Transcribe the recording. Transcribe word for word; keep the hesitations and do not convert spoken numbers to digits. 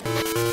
You